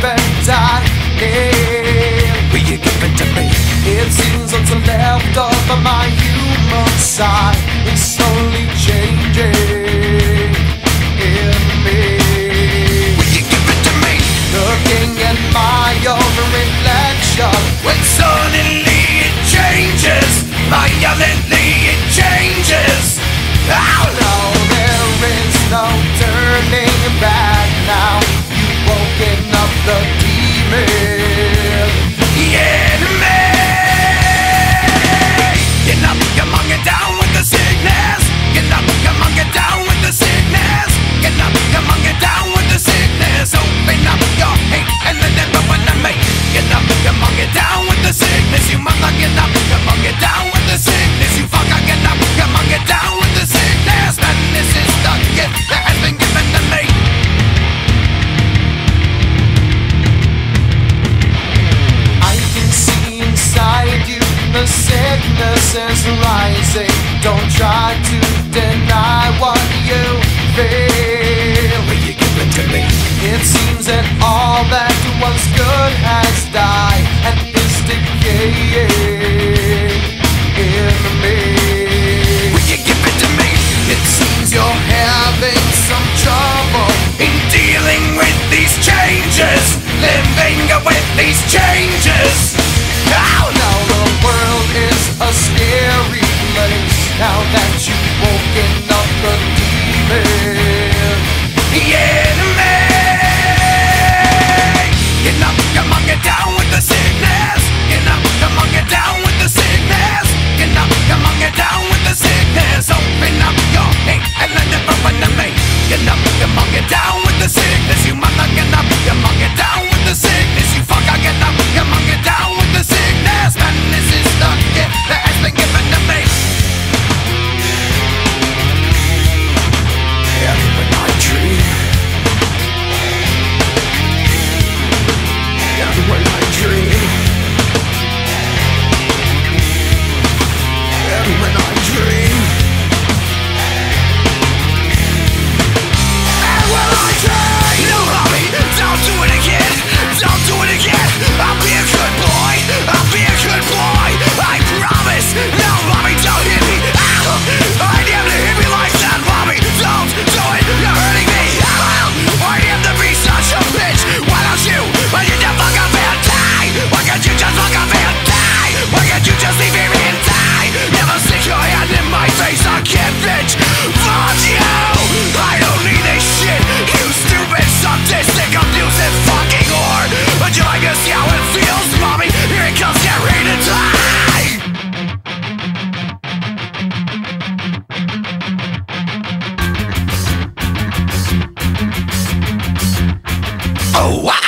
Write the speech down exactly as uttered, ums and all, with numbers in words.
never dying. Will you give it to me? It seems what's left of my human side is slowly changing in me. Will you give it to me? Looking at my own reflection, when suddenly it changes, violently it changes. Oh no, there is no turning back now. You've woken up the demon, the enemy. Get up, come on, get down with the sickness. Get up, come on, get down with the sickness. Get up, come on, get down with the sickness. Open up your hate and the devil will not make. Get up, come on, get down with the sickness. You mother, get up, come on, get down with the sickness. You fucker, get up, come on, get down with the sickness. And this is the gift that has been given to me. I can see inside you the sickness is rising. Don't try to deny what you feel. Will you give it to me? It seems that all that once good has died and is decaying in me. Will you give it to me? It seems you're having some trouble in dealing with these changes, living with these changes. Now, now the world is a scary place. Now that you've woken up the demon, the enemy. Get down with the sickness. Get up, come on, get down with the sickness. Get up, come on, get down with the sickness. Open up your hate and let it burn to me. Get up, come on, get down with the sickness. You mother, get up, come on, get down with the sickness. You fucker, get up, come on, get down with the sickness. Man, this is the gift that has been given to me. Yeah, but I dream. When I dream, and when I dream, and when I dream, no hurry, don't do it again, don't do it again. I'll be a good boy, I'll be a good boy. I promise, no mommy, don't hit me. Ow! I damn to hit me like that, mommy. Don't do it, you're hurting me. Ow! I am to be such a bitch. Why don't you? Why you never got? Why can't you just walk up and die? Why can't you just leave here and die? Never stick your hand in my face, I can't, bitch. Fuck you! I don't need this shit, you stupid, sadistic, abusive fucking whore. Would you like to see how it feels, mommy? Here it comes, get ready to die! Oh, wow!